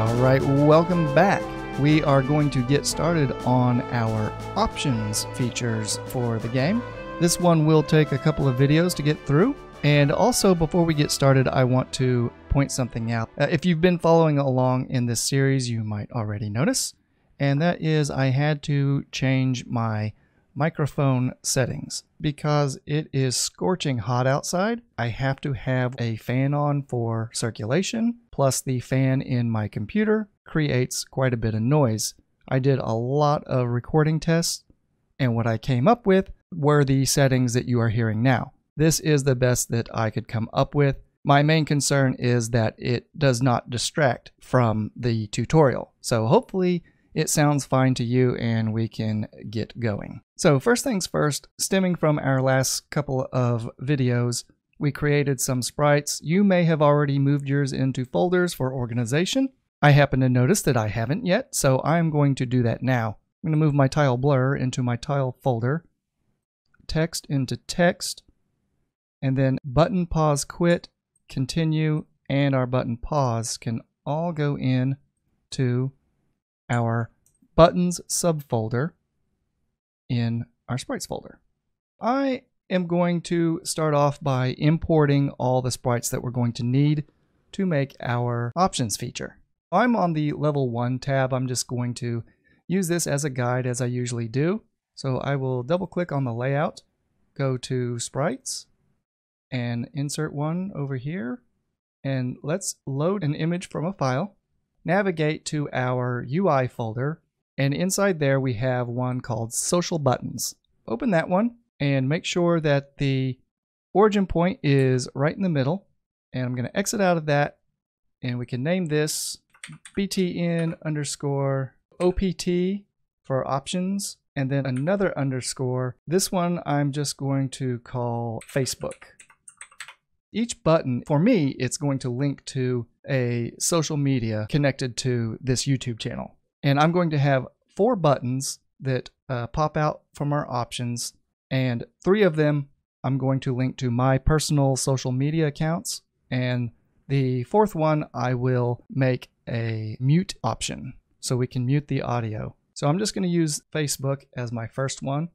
All right, welcome back. We are going to get started on our options features for the game. This one will take a couple of videos to get through. And also, before we get started, I want to point something out. If you've been following along in this series, you might already notice, and that is I had to change my microphone settings because it is scorching hot outside. I have to have a fan on for circulation, plus the fan in my computer creates quite a bit of noise. I did a lot of recording tests, and what I came up with were the settings that you are hearing now. This is the best that I could come up with. My main concern is that it does not distract from the tutorial. So hopefully it sounds fine to you and we can get going. So first things first, stemming from our last couple of videos, we created some sprites. You may have already moved yours into folders for organization. I happen to notice that I haven't yet, so I'm going to do that now. I'm going to move my tile blur into my tile folder, text into text, and then button pause quit, continue, and our button pause can all go in to our buttons subfolder in our sprites folder. I am going to start off by importing all the sprites that we're going to need to make our options feature. I'm on the level 1 tab. I'm just going to use this as a guide as I usually do. So I will double click on the layout, go to sprites, and insert one over here, and let's load an image from a file. Navigate to our UI folder, and inside there we have one called Social Buttons. Open that one and make sure that the origin point is right in the middle, and I'm going to exit out of that, and we can name this btn_opt for options, and then another underscore. This one I'm just going to call Facebook. Each button, for me, it's going to link to a social media connected to this YouTube channel. And I'm going to have 4 buttons that pop out from our options, and 3 of them I'm going to link to my personal social media accounts, and the 4th one I will make a mute option so we can mute the audio. So I'm just going to use Facebook as my first one,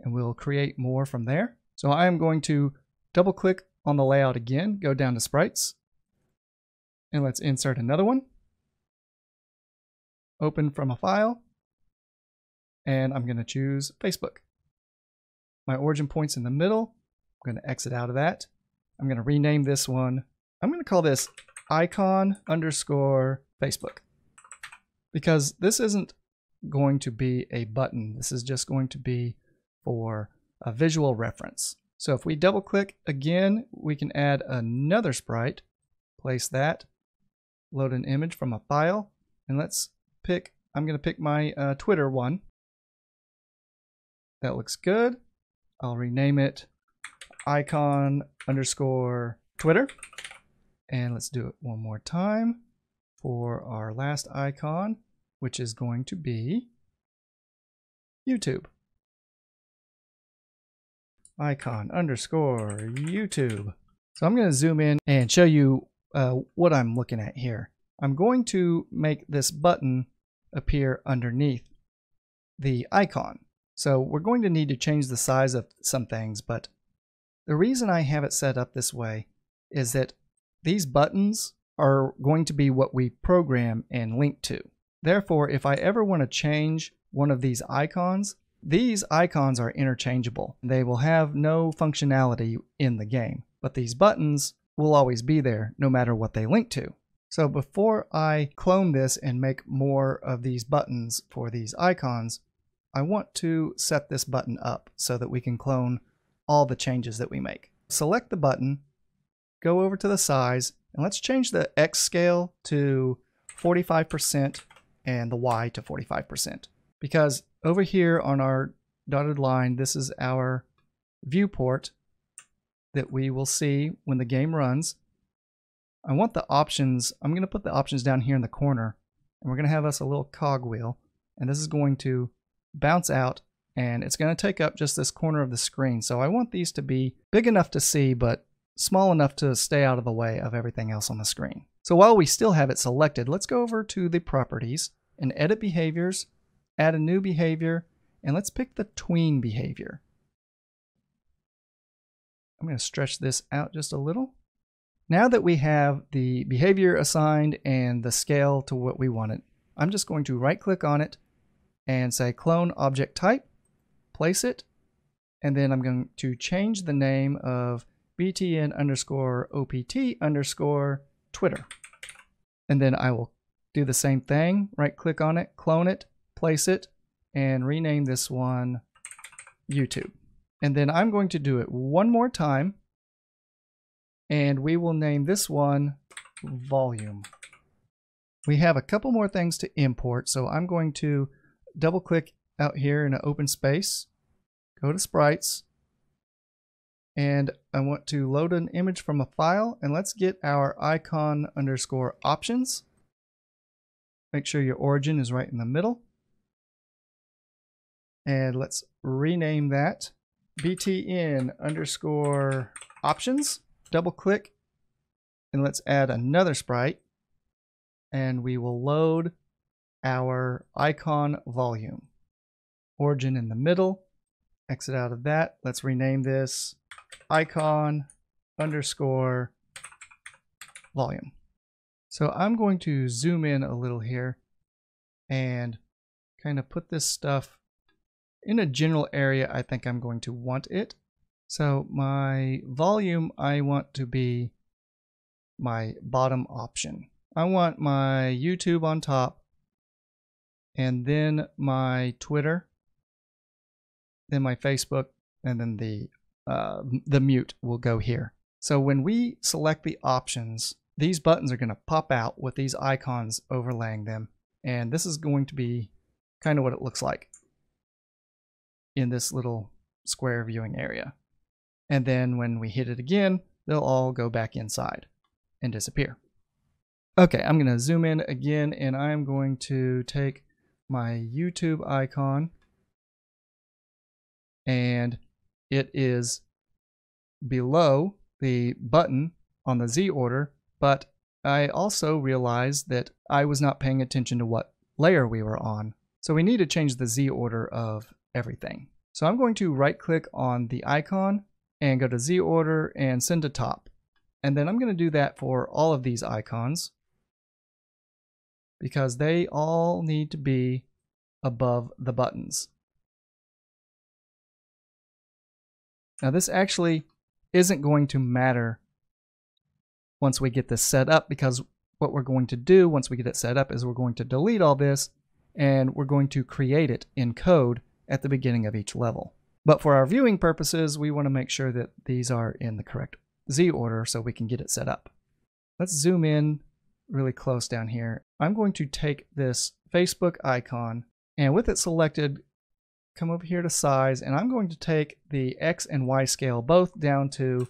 and we'll create more from there. So I am going to double click on the layout again, go down to sprites, and let's insert another one. Open from a file, and I'm going to choose Facebook. My origin point's in the middle. I'm going to exit out of that. I'm going to rename this one. I'm going to call this icon_Facebook because this isn't going to be a button. This is just going to be for a visual reference. So if we double click again, we can add another sprite, place that, load an image from a file, and let's pick, I'm going to pick my Twitter one. That looks good. I'll rename it icon_Twitter. And let's do it one more time for our last icon, which is going to be YouTube. icon_YouTube. So I'm going to zoom in and show you what I'm looking at here. I'm going to make this button appear underneath the icon. So we're going to need to change the size of some things, but the reason I have it set up this way is that these buttons are going to be what we program and link to. Therefore, if I ever want to change one of these icons, these icons are interchangeable. They will have no functionality in the game, but these buttons will always be there no matter what they link to. So before I clone this and make more of these buttons for these icons, I want to set this button up so that we can clone all the changes that we make. Select the button, go over to the size, and let's change the X scale to 45% and the Y to 45%, because over here on our dotted line, this is our viewport that we will see when the game runs. I want the options, I'm going to put the options down here in the corner, and we're going to have us a little cogwheel, and this is going to bounce out, and it's going to take up just this corner of the screen. So I want these to be big enough to see, but small enough to stay out of the way of everything else on the screen. So while we still have it selected, let's go over to the properties and edit behaviors, add a new behavior, and let's pick the tween behavior. I'm going to stretch this out just a little. Now that we have the behavior assigned and the scale to what we want it, I'm just going to right click on it and say clone object type, place it, and then I'm going to change the name of btn_opt_Twitter. And then I will do the same thing, right click on it, clone it, place it, and rename this one YouTube. And then I'm going to do it one more time, and we will name this one volume. We have a couple more things to import, so I'm going to double click out here in an open space, go to sprites, and I want to load an image from a file, and let's get our icon_options. Make sure your origin is right in the middle. And let's rename that btn_options. Double click, and let's add another sprite, and we will load our icon volume. Origin in the middle. Exit out of that. Let's rename this icon_volume. So I'm going to zoom in a little here and kind of put this stuff in a general area I think I'm going to want it. So my volume, I want to be my bottom option. I want my YouTube on top, and then my Twitter, then my Facebook, and then the mute will go here. So when we select the options, these buttons are going to pop out with these icons overlaying them, and this is going to be kind of what it looks like in this little square viewing area. And then when we hit it again, they'll all go back inside and disappear. Okay, I'm gonna zoom in again, and I'm going to take my YouTube icon, and it is below the button on the Z order, but I also realized that I was not paying attention to what layer we were on. So we need to change the Z order of everything. So I'm going to right click on the icon and go to Z order and send to top. And then I'm going to do that for all of these icons because they all need to be above the buttons. Now this actually isn't going to matter once we get this set up, because what we're going to do once we get it set up is we're going to delete all this and we're going to create it in code at the beginning of each level. But for our viewing purposes, we want to make sure that these are in the correct Z order so we can get it set up. Let's zoom in really close down here. I'm going to take this Facebook icon, and with it selected, come over here to size, and I'm going to take the X and Y scale both down to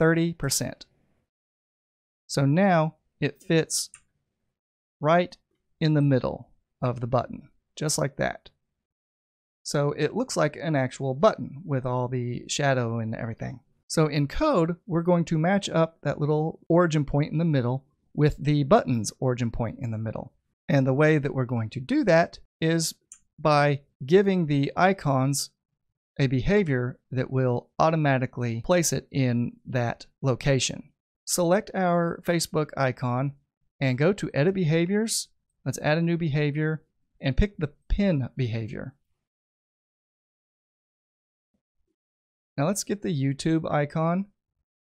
30%. So now it fits right in the middle of the button, just like that. So it looks like an actual button with all the shadow and everything. So in code, we're going to match up that little origin point in the middle with the button's origin point in the middle. And the way that we're going to do that is by giving the icons a behavior that will automatically place it in that location. Select our Facebook icon and go to Edit Behaviors. Let's add a new behavior and pick the pin behavior. Now let's get the YouTube icon.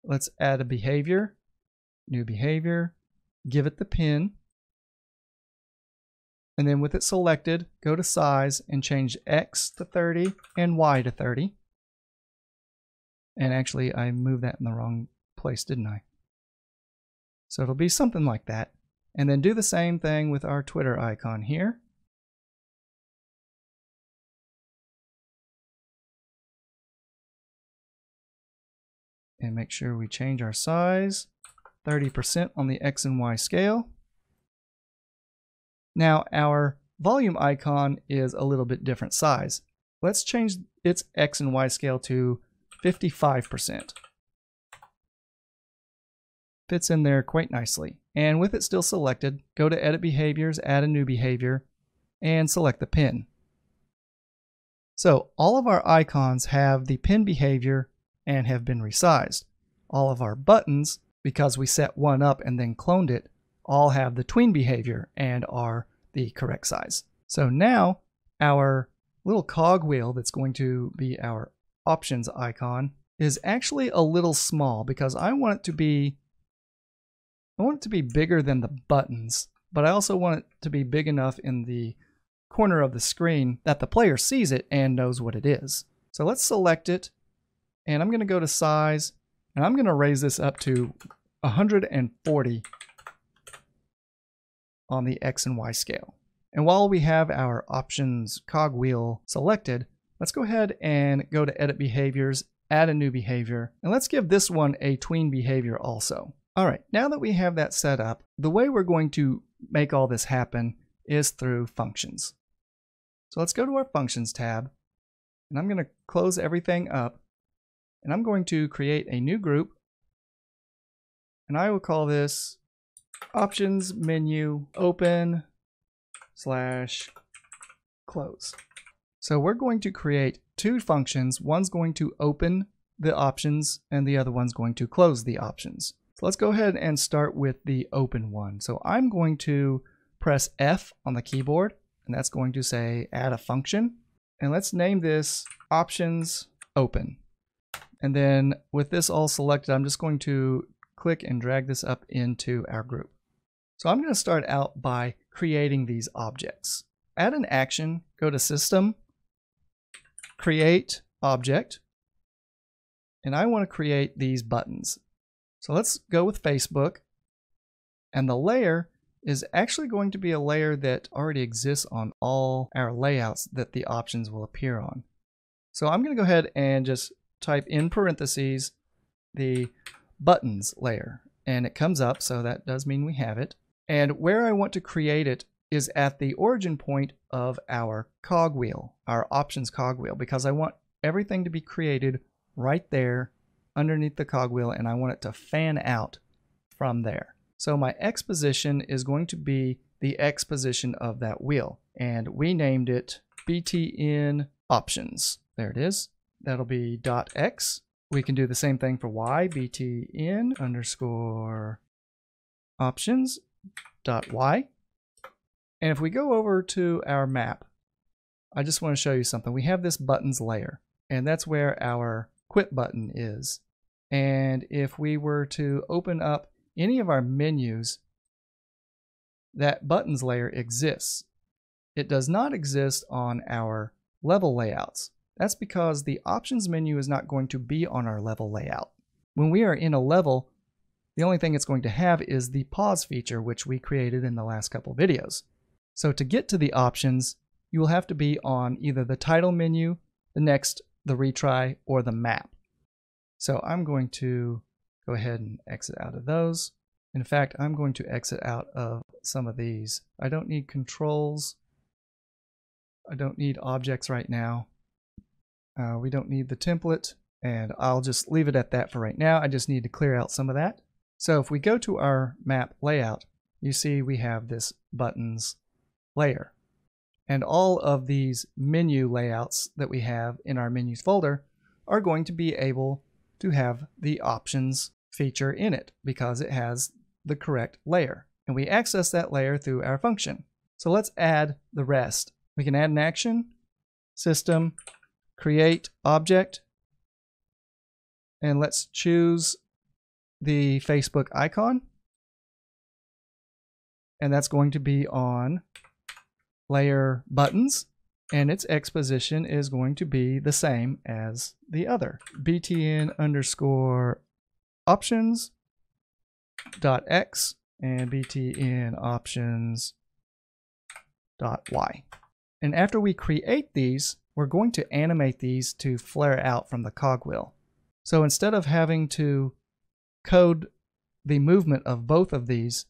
Let's add a behavior, new behavior, give it the pin, and then with it selected, go to size and change X to 30 and Y to 30. And actually, I moved that in the wrong place, didn't I? So it'll be something like that. And then do the same thing with our Twitter icon here. And make sure we change our size, 30% on the X and Y scale. Now our volume icon is a little bit different size. Let's change its X and Y scale to 55%. Fits in there quite nicely. And with it still selected, go to Edit Behaviors, Add a New Behavior, and select the pin. So all of our icons have the pin behavior and have been resized. All of our buttons, because we set one up and then cloned it, all have the tween behavior and are the correct size. So now our little cog wheel that's going to be our options icon is actually a little small, because I want it to be bigger than the buttons, but I also want it to be big enough in the corner of the screen that the player sees it and knows what it is. So let's select it, and I'm going to go to size, and I'm going to raise this up to 140 on the X and Y scale. And while we have our options cogwheel selected, let's go ahead and go to Edit Behaviors, Add a New Behavior, and let's give this one a tween behavior also. All right, now that we have that set up, the way we're going to make all this happen is through functions. So let's go to our Functions tab, and I'm going to close everything up, and I'm going to create a new group, and I will call this Options Menu Open / Close. So we're going to create two functions. One's going to open the options, and the other one's going to close the options. So let's go ahead and start with the open one. So I'm going to press F on the keyboard, and that's going to say add a function. And let's name this options open. And then with this all selected, I'm just going to click and drag this up into our group. So I'm going to start out by creating these objects. Add an action, go to System, Create Object, and I want to create these buttons. So let's go with Facebook, and the layer is actually going to be a layer that already exists on all our layouts that the options will appear on. So I'm going to go ahead and just type in parentheses the buttons layer, and it comes up, so that does mean we have it. And where I want to create it is at the origin point of our cogwheel, our options cogwheel, because I want everything to be created right there underneath the cogwheel, and I want it to fan out from there. So my X position is going to be the X position of that wheel, and we named it BTN options. There it is. That'll be .x. We can do the same thing for Y, BTN _ options .y. And if we go over to our map, I just want to show you something. We have this buttons layer, and that's where our quit button is. And if we were to open up any of our menus, that buttons layer exists. It does not exist on our level layouts. That's because the options menu is not going to be on our level layout. When we are in a level, the only thing it's going to have is the pause feature, which we created in the last couple videos. So to get to the options, you will have to be on either the title menu, the next, the retry, or the map. So I'm going to go ahead and exit out of those. In fact, I'm going to exit out of some of these. I don't need controls. I don't need objects right now. We don't need the template, and I'll just leave it at that for right now. I just need to clear out some of that. So if we go to our map layout, you see we have this buttons layer. And all of these menu layouts that we have in our menus folder are going to be able to have the options feature in it because it has the correct layer. And we access that layer through our function. So let's add the rest. We can add an action, system, create object, and let's choose the Facebook icon, and that's going to be on layer buttons, and its X position is going to be the same as the other, BTN _ options .x and BTN options .y. And after we create these, we're going to animate these to flare out from the cogwheel. So instead of having to code the movement of both of these,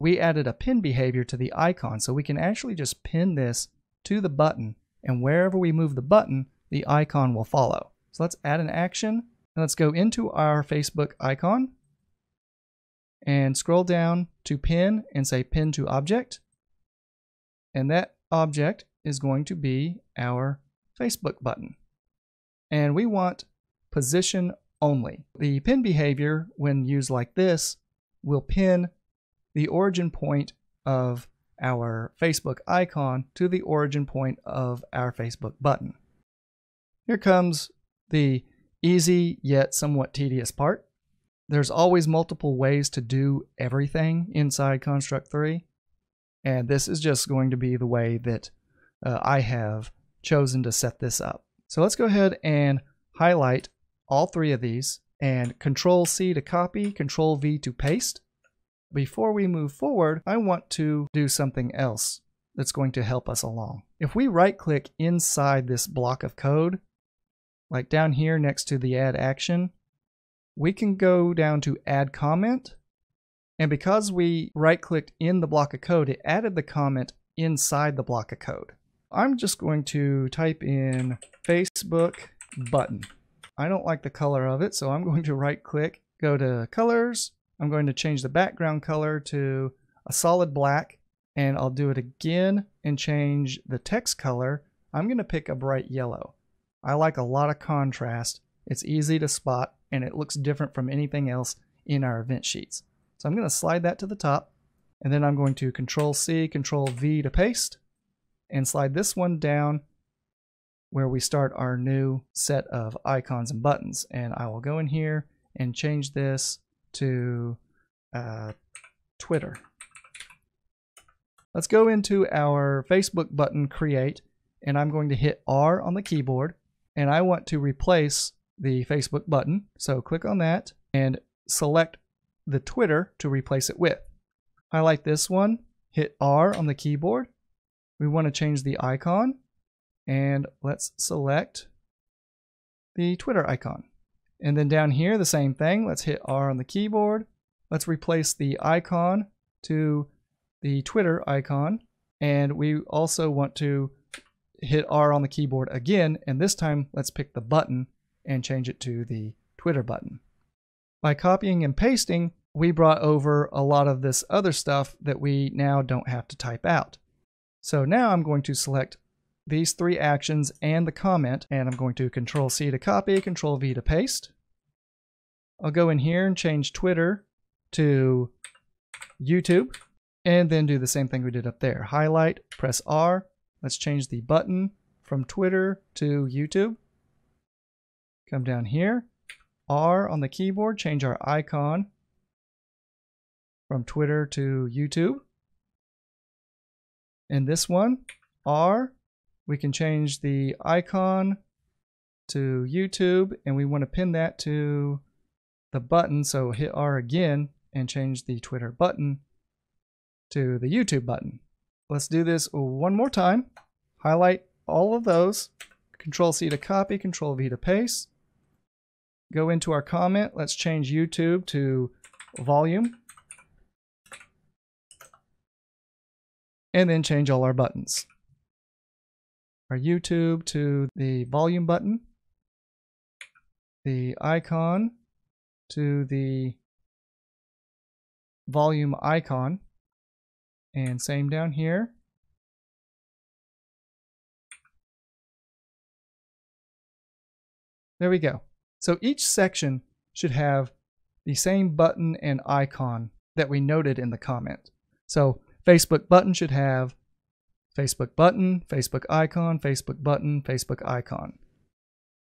we added a pin behavior to the icon, so we can actually just pin this to the button, and wherever we move the button, the icon will follow. So let's add an action, and let's go into our Facebook icon, and scroll down to pin and say pin to object. And that object is going to be our Facebook button. And we want position only. The pin behavior, when used like this, will pin the origin point of our Facebook icon to the origin point of our Facebook button. Here comes the easy yet somewhat tedious part. There's always multiple ways to do everything inside Construct 3, and this is just going to be the way that I have chosen to set this up. So let's go ahead and highlight all three of these and Control C to copy, Control V to paste. Before we move forward, I want to do something else that's going to help us along. If we right click inside this block of code, like down here next to the add action, we can go down to add comment. And because we right clicked in the block of code, it added the comment inside the block of code. I'm just going to type in Facebook button. I don't like the color of it, so I'm going to right click, go to colors. I'm going to change the background color to a solid black, and I'll do it again and change the text color. I'm going to pick a bright yellow. I like a lot of contrast. It's easy to spot, and it looks different from anything else in our event sheets. So I'm going to slide that to the top, and then I'm going to Control C, Control V to paste, and slide this one down where we start our new set of icons and buttons. And I will go in here and change this to Twitter. Let's go into our Facebook button create, and I'm going to hit R on the keyboard, and I want to replace the Facebook button. So click on that and select the Twitter to replace it with. Highlight this one, hit R on the keyboard. We want to change the icon, and let's select the Twitter icon. And then down here, the same thing. Let's hit R on the keyboard. Let's replace the icon to the Twitter icon. And we also want to hit R on the keyboard again. And this time, let's pick the button and change it to the Twitter button. By copying and pasting, we brought over a lot of this other stuff that we now don't have to type out. So now I'm going to select these three actions and the comment, and I'm going to Control C to copy, Control V to paste. I'll go in here and change Twitter to YouTube, and then do the same thing we did up there. Highlight, press R. Let's change the button from Twitter to YouTube. Come down here, R on the keyboard, change our icon from Twitter to YouTube. And this one, R. We can change the icon to YouTube, and we want to pin that to the button, so hit R again and change the Twitter button to the YouTube button. Let's do this one more time. Highlight all of those, Control C to copy, Control V to paste. Go into our comment, let's change YouTube to volume, and then change all our buttons. Our YouTube to the volume button, the icon to the volume icon, and same down here. There we go. So each section should have the same button and icon that we noted in the comment. So Facebook button should have Facebook button, Facebook icon, Facebook button, Facebook icon.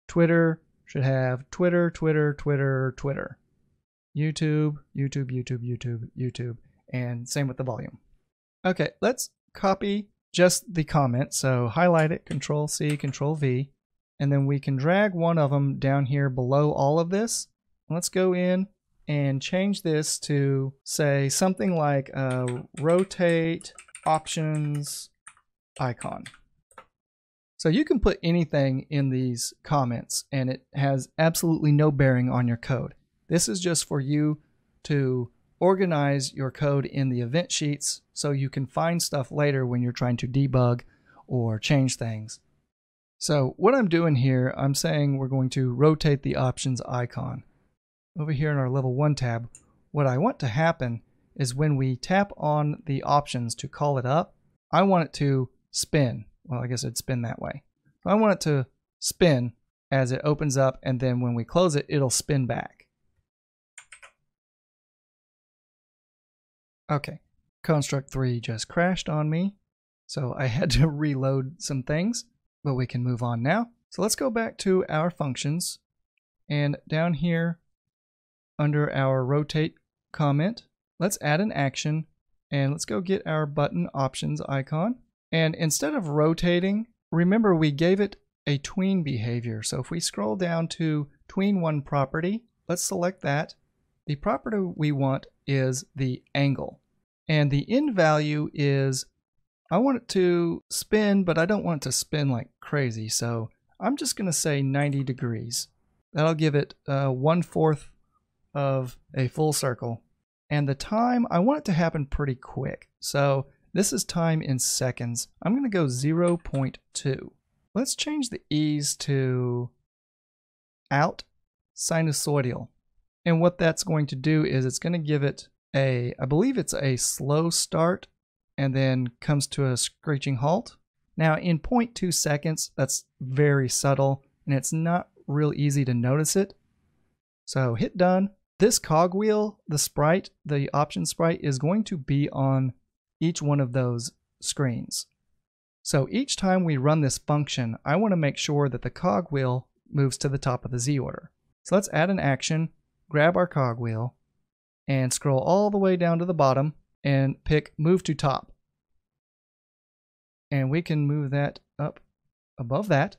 Twitter should have Twitter, Twitter, Twitter, Twitter. YouTube, YouTube, YouTube, YouTube, YouTube, and same with the volume. Okay, let's copy just the comment. So highlight it, Control C, Control V, and then we can drag one of them down here below all of this. Let's go in and change this to say something like rotate options icon. So you can put anything in these comments, and it has absolutely no bearing on your code. This is just for you to organize your code in the event sheets so you can find stuff later when you're trying to debug or change things. So what I'm doing here, I'm saying we're going to rotate the options icon. Over here in our level 1 tab, What I want to happen is when we tap on the options to call it up, I want it to spin. Well, I guess it'd spin that way. So I want it to spin as it opens up, and then when we close it, it'll spin back. Okay, Construct 3 just crashed on me, so I had to reload some things, but we can move on now. So let's go back to our functions, and down here under our rotate comment, let's add an action, and let's go get our button options icon. And instead of rotating, remember we gave it a tween behavior. So if we scroll down to tween one property, let's select that. The property we want is the angle. And the end value is, I want it to spin, but I don't want it to spin like crazy. So I'm just going to say 90 degrees. That'll give it 1/4 of a full circle. And the time, I want it to happen pretty quick. So this is time in seconds. I'm going to go 0.2. Let's change the E's to out sinusoidal. And what that's going to do is it's going to give it a, I believe it's a slow start and then comes to a screeching halt. Now in 0.2 seconds, that's very subtle and it's not real easy to notice it. So hit done. This cogwheel, the sprite, the option sprite is going to be on each one of those screens. So each time we run this function, I want to make sure that the cogwheel moves to the top of the Z order. So let's add an action, grab our cogwheel, and scroll all the way down to the bottom and pick move to top. And we can move that up above that.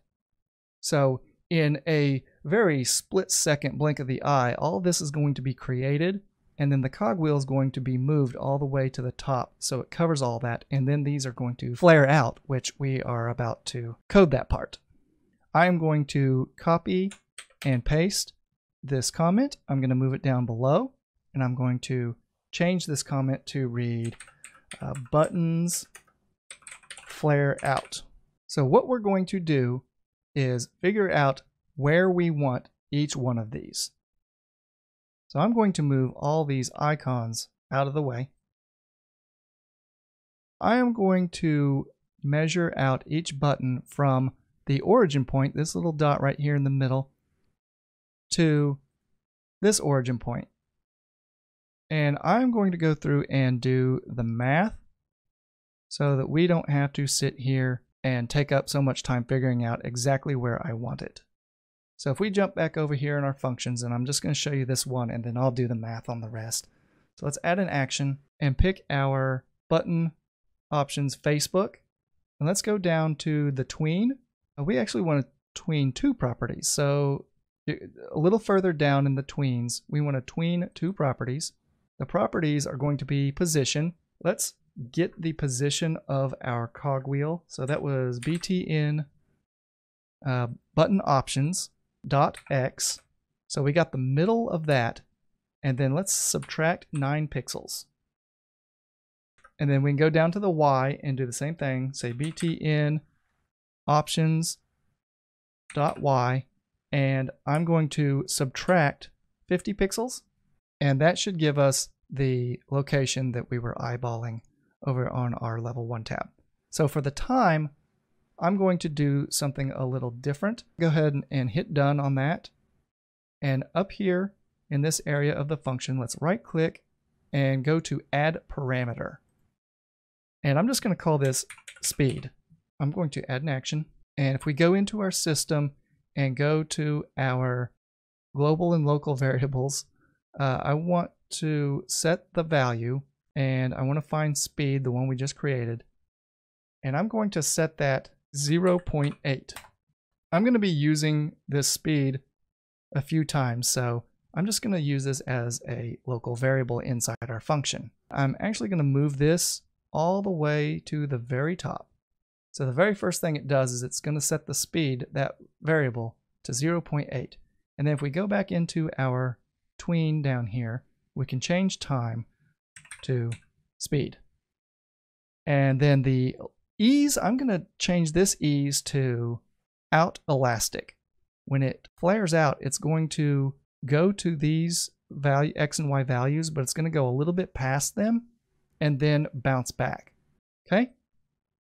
So in a very split second blink of the eye, all this is going to be created, and then the cogwheel is going to be moved all the way to the top, so it covers all that, and then these are going to flare out, which we are about to code that part. I am going to copy and paste this comment. I'm going to move it down below, and I'm going to change this comment to read buttons flare out. So what we're going to do is figure out where we want each one of these. So I'm going to move all these icons out of the way. I am going to measure out each button from the origin point, this little dot right here in the middle, to this origin point. And I'm going to go through and do the math so that we don't have to sit here and take up so much time figuring out exactly where I want it. So if we jump back over here in our functions, and I'm just going to show you this one, and then I'll do the math on the rest. So let's add an action and pick our button options Facebook. And let's go down to the tween. We actually want to tween two properties. So a little further down in the tweens, we want to tween two properties. The properties are going to be position. Let's get the position of our cogwheel. So that was btn button options .x. So we got the middle of that, and then let's subtract 9 pixels. And then we can go down to the Y and do the same thing. Say btn options .y, and I'm going to subtract 50 pixels, and that should give us the location that we were eyeballing over on our level 1 tab. So for the time, I'm going to do something a little different. Go ahead and hit done on that. And up here in this area of the function, let's right click and go to add parameter. And I'm just going to call this speed. I'm going to add an action. And if we go into our system and go to our global and local variables, I want to set the value, and I want to find speed, the one we just created. And I'm going to set that 0.8. I'm going to be using this speed a few times, so I'm just going to use this as a local variable inside our function. I'm actually going to move this all the way to the very top. So the very first thing it does is it's going to set the speed, that variable, to 0.8. And then if we go back into our tween down here, we can change time to speed. And then the ease, I'm going to change this ease to out elastic. When it flares out, it's going to go to these value x and y values, but it's going to go a little bit past them and then bounce back. Okay,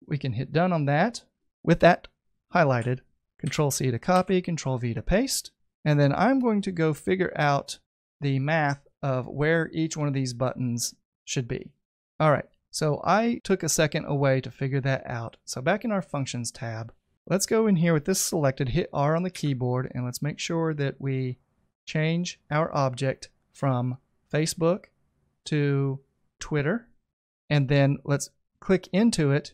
we can hit done on that. With that highlighted, Control C to copy, Control V to paste, and then I'm going to go figure out the math of where each one of these buttons should be. All right, so I took a second away to figure that out. So back in our Functions tab, let's go in here with this selected, hit R on the keyboard, and let's make sure that we change our object from Facebook to Twitter, and then let's click into it,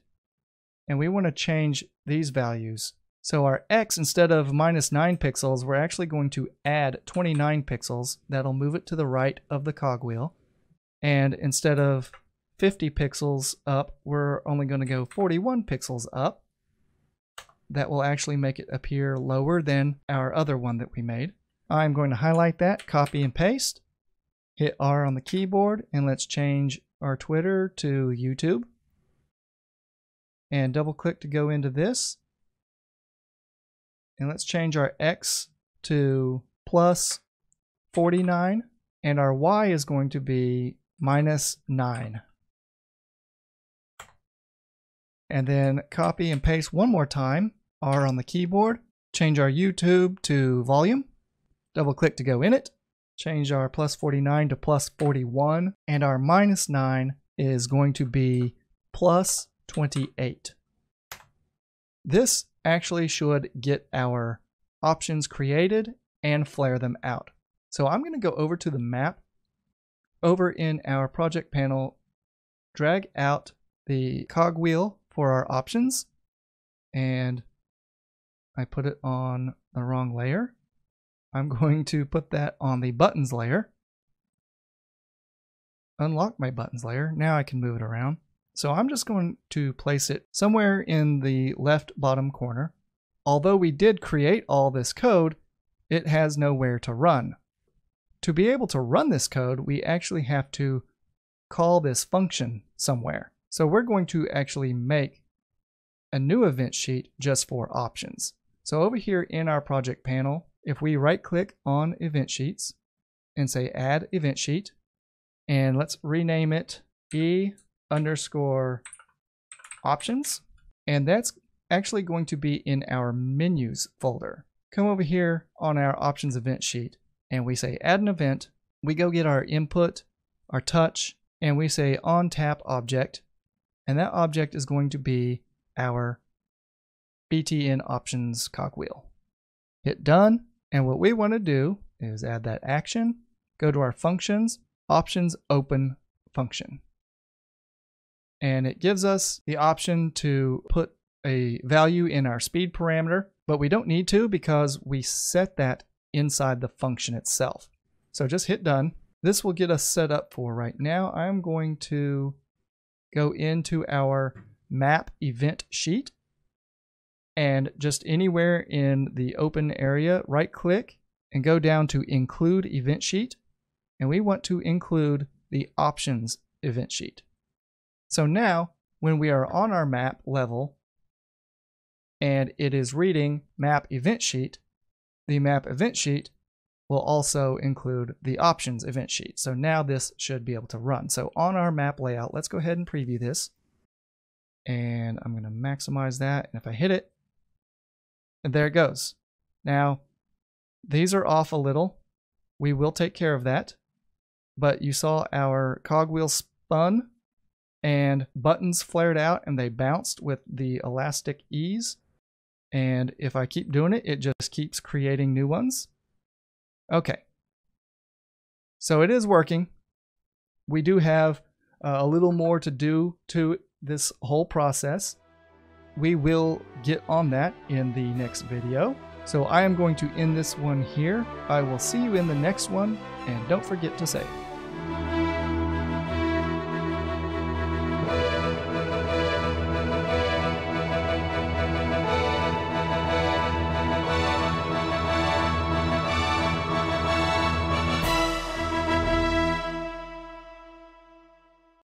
and we want to change these values. So our X, instead of -9 pixels, we're actually going to add 29 pixels. That'll move it to the right of the cogwheel. And instead of 50 pixels up, we're only going to go 41 pixels up. That will actually make it appear lower than our other one that we made. I'm going to highlight that, copy and paste, hit R on the keyboard, and let's change our Twitter to YouTube. And double click to go into this. And let's change our X to +49, and our Y is going to be -9. And then copy and paste one more time, R on the keyboard, change our YouTube to volume, double click to go in it, change our +49 to +41, and our -9 is going to be +28. This actually should get our options created and flare them out. So I'm going to go over to the map, over in our project panel, drag out the cogwheel for our options, and I put it on the wrong layer. I'm going to put that on the buttons layer, unlock my buttons layer, now I can move it around. So I'm just going to place it somewhere in the left bottom corner. Although we did create all this code, it has nowhere to run. To be able to run this code, we actually have to call this function somewhere. So we're going to actually make a new event sheet just for options. So over here in our project panel, if we right click on event sheets and say add event sheet, and let's rename it E_options, and that's actually going to be in our menus folder. Come over here on our options event sheet and we say add an event. We go get our input, our touch, and we say on tap object, and that object is going to be our BTN options cogwheel. Hit done, and what we want to do is add that action, go to our functions, options open function. And it gives us the option to put a value in our speed parameter, but we don't need to because we set that inside the function itself. So just hit done. This will get us set up for right now. I'm going to go into our map event sheet, and just anywhere in the open area, right click and go down to include event sheet. And we want to include the options event sheet. So now, when we are on our map level and it is reading map event sheet, the map event sheet will also include the options event sheet. So now this should be able to run. So on our map layout, let's go ahead and preview this. And I'm going to maximize that. And if I hit it, and there it goes. Now, these are off a little. We will take care of that. But you saw our cogwheel spun, and buttons flared out and they bounced with the elastic ease. And if I keep doing it, it just keeps creating new ones. Okay. So it is working. We do have a little more to do to this whole process. We will get on that in the next video. So I am going to end this one here. I will see you in the next one, and don't forget to save.